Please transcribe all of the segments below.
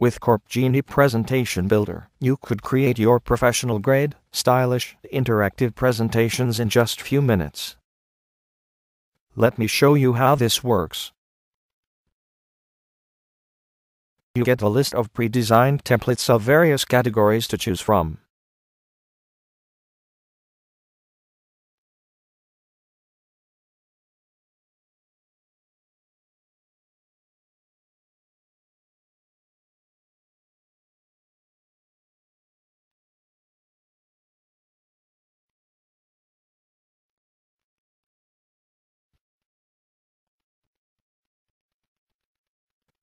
With CorpGenie Presentation Builder, you could create your professional-grade, stylish, interactive presentations in just few minutes. Let me show you how this works. You get a list of pre-designed templates of various categories to choose from.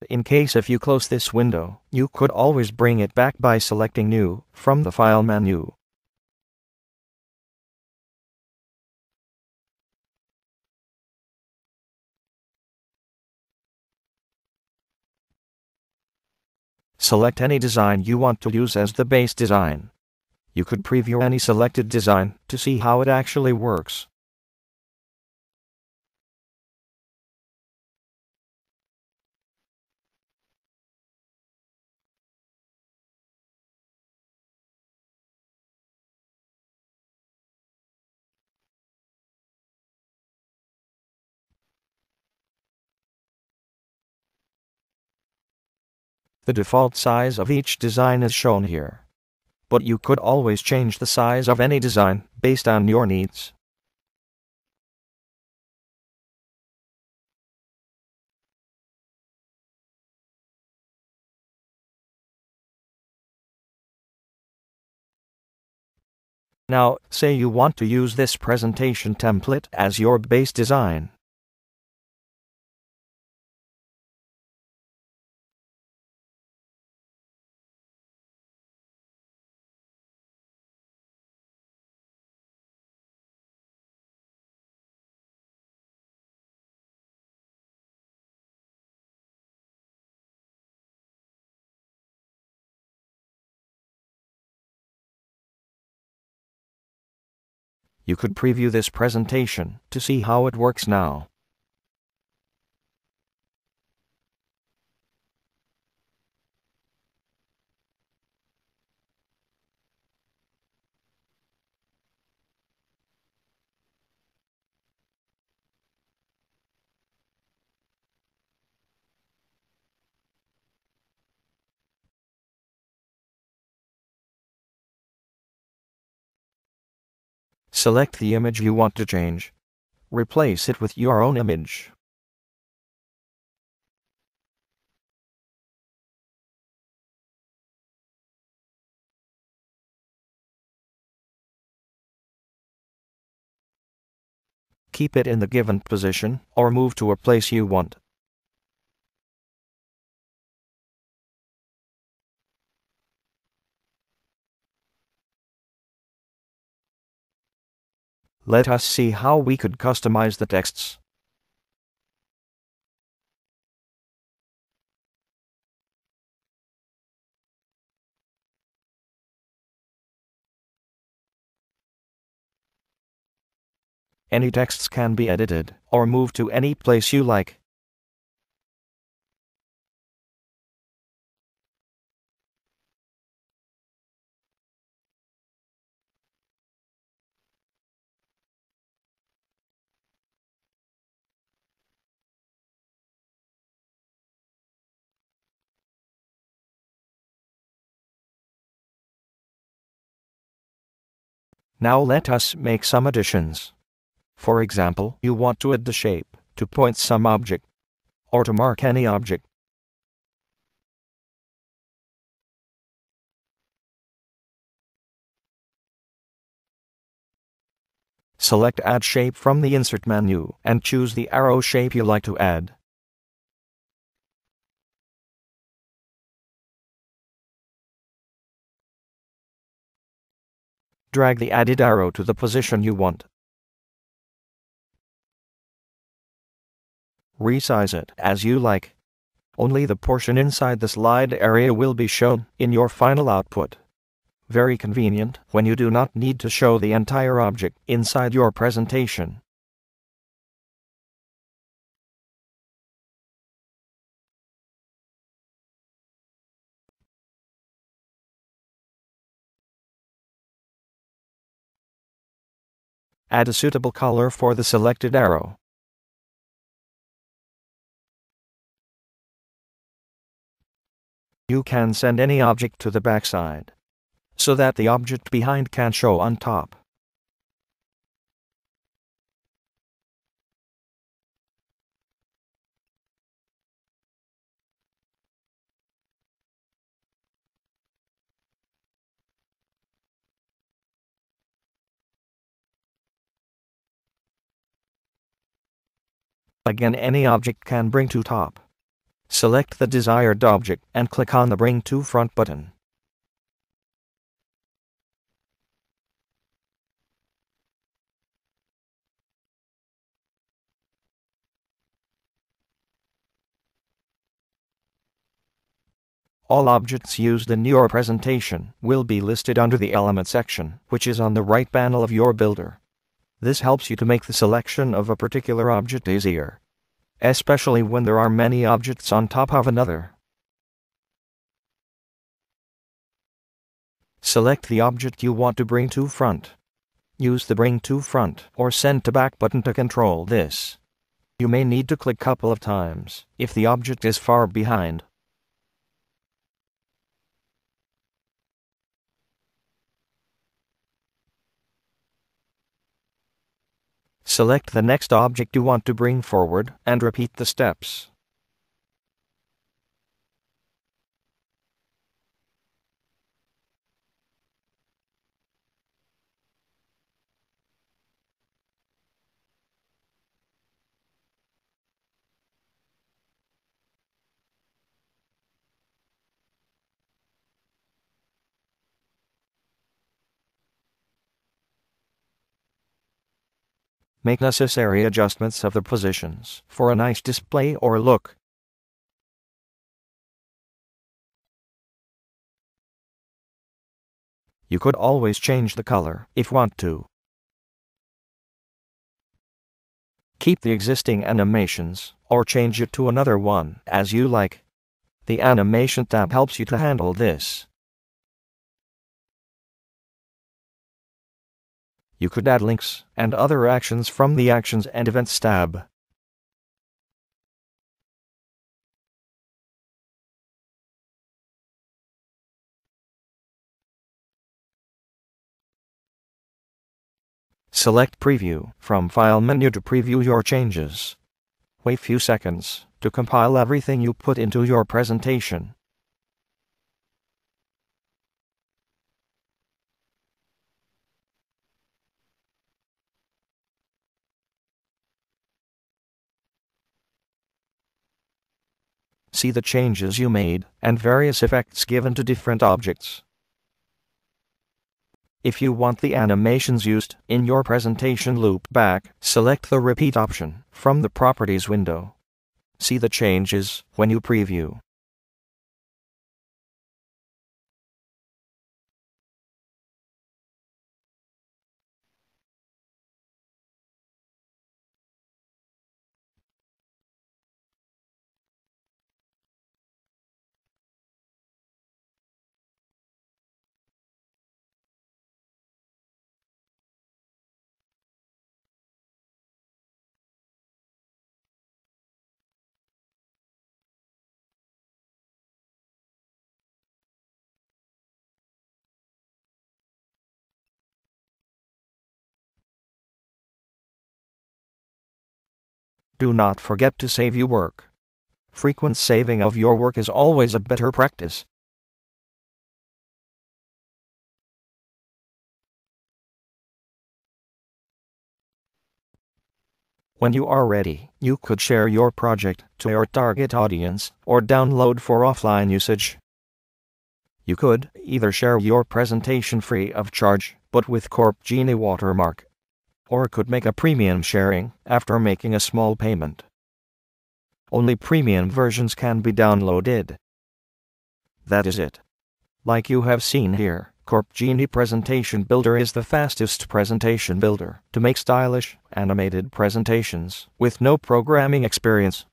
In case if you close this window, you could always bring it back by selecting New from the File menu. Select any design you want to use as the base design. You could preview any selected design to see how it actually works. The default size of each design is shown here, but you could always change the size of any design based on your needs. Now, say you want to use this presentation template as your base design. You could preview this presentation to see how it works now. Select the image you want to change. Replace it with your own image. Keep it in the given position or move to a place you want. Let us see how we could customize the texts. Any texts can be edited or moved to any place you like. Now let us make some additions. For example, you want to add the shape to point some object, or to mark any object. Select Add Shape from the Insert menu and choose the arrow shape you like to add. Drag the added arrow to the position you want. Resize it as you like. Only the portion inside the slide area will be shown in your final output. Very convenient when you do not need to show the entire object inside your presentation. Add a suitable color for the selected arrow. You can send any object to the backside, so that the object behind can show on top. Again, any object can bring to top. Select the desired object and click on the Bring to Front button. All objects used in your presentation will be listed under the Element section, which is on the right panel of your builder. This helps you to make the selection of a particular object easier, especially when there are many objects on top of another. Select the object you want to bring to front. Use the Bring to Front or Send to Back button to control this. You may need to click a couple of times if the object is far behind. Select the next object you want to bring forward and repeat the steps. Make necessary adjustments of the positions for a nice display or look. You could always change the color if want to. Keep the existing animations or change it to another one as you like. The Animation tab helps you to handle this. You could add links and other actions from the Actions and Events tab. Select Preview from File menu to preview your changes. Wait few seconds to compile everything you put into your presentation. See the changes you made and various effects given to different objects. If you want the animations used in your presentation loop back, select the Repeat option from the Properties window. See the changes when you preview. Do not forget to save your work. Frequent saving of your work is always a better practice. When you are ready, you could share your project to your target audience or download for offline usage. You could either share your presentation free of charge, but with CorpGenie watermark, or could make a premium sharing after making a small payment. Only premium versions can be downloaded. That is it. Like you have seen here, CorpGenie Presentation Builder is the fastest presentation builder to make stylish, animated presentations with no programming experience.